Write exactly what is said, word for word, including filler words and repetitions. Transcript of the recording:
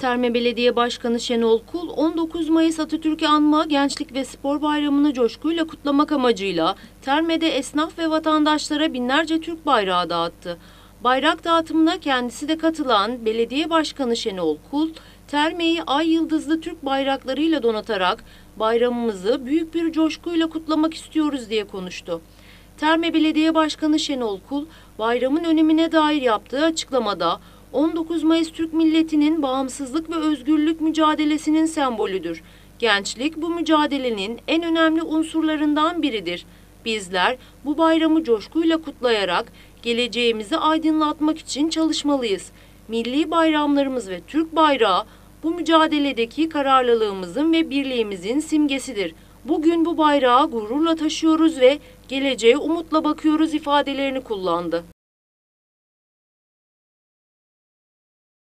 Terme Belediye Başkanı Şenol Kul, on dokuz Mayıs Atatürk'ü anma, Gençlik ve Spor Bayramı'nı coşkuyla kutlamak amacıyla Terme'de esnaf ve vatandaşlara binlerce Türk bayrağı dağıttı. Bayrak dağıtımına kendisi de katılan Belediye Başkanı Şenol Kul, Terme'yi ay yıldızlı Türk bayraklarıyla donatarak bayramımızı büyük bir coşkuyla kutlamak istiyoruz diye konuştu. Terme Belediye Başkanı Şenol Kul, bayramın önemine dair yaptığı açıklamada, on dokuz Mayıs Türk milletinin bağımsızlık ve özgürlük mücadelesinin sembolüdür. Gençlik bu mücadelenin en önemli unsurlarından biridir. Bizler bu bayramı coşkuyla kutlayarak geleceğimizi aydınlatmak için çalışmalıyız. Milli bayramlarımız ve Türk bayrağı bu mücadeledeki kararlılığımızın ve birliğimizin simgesidir. Bugün bu bayrağı gururla taşıyoruz ve geleceğe umutla bakıyoruz ifadelerini kullandı.